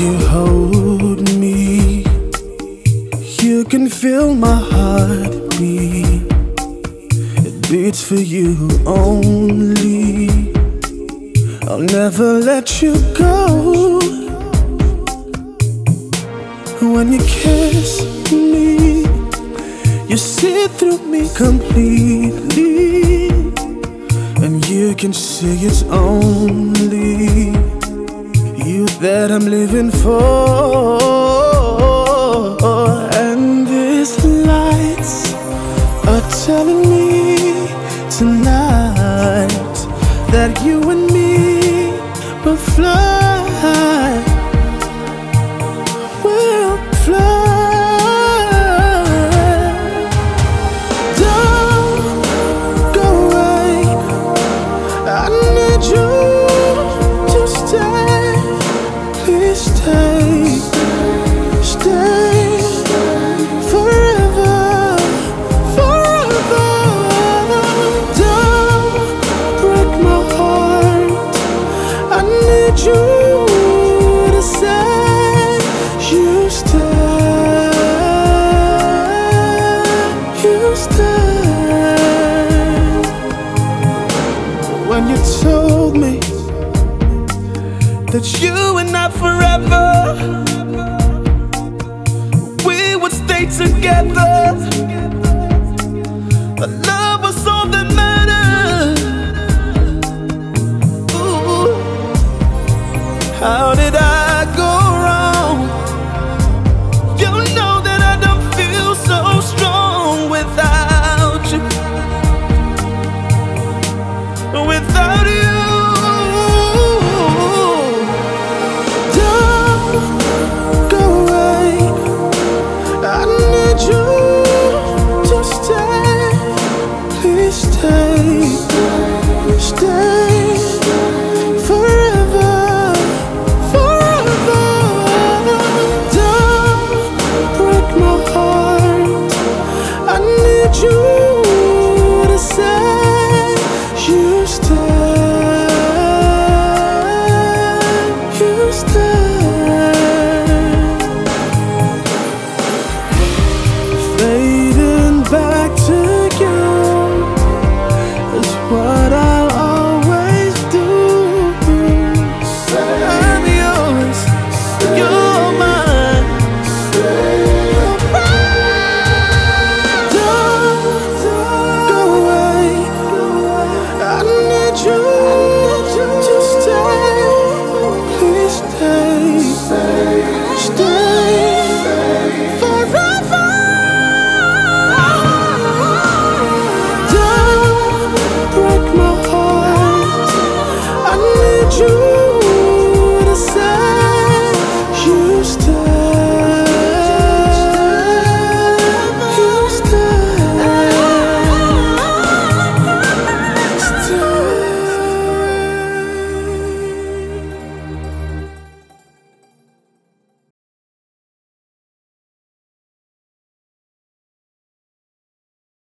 you hold me, you can feel my heartbeat. It beats for you only. I'll never let you go. When you kiss me, you see through me completely, and you can see it's only you that I'm living for. And these lights are telling me tonight that you and me will fly. When you told me that you and I forever we would stay together.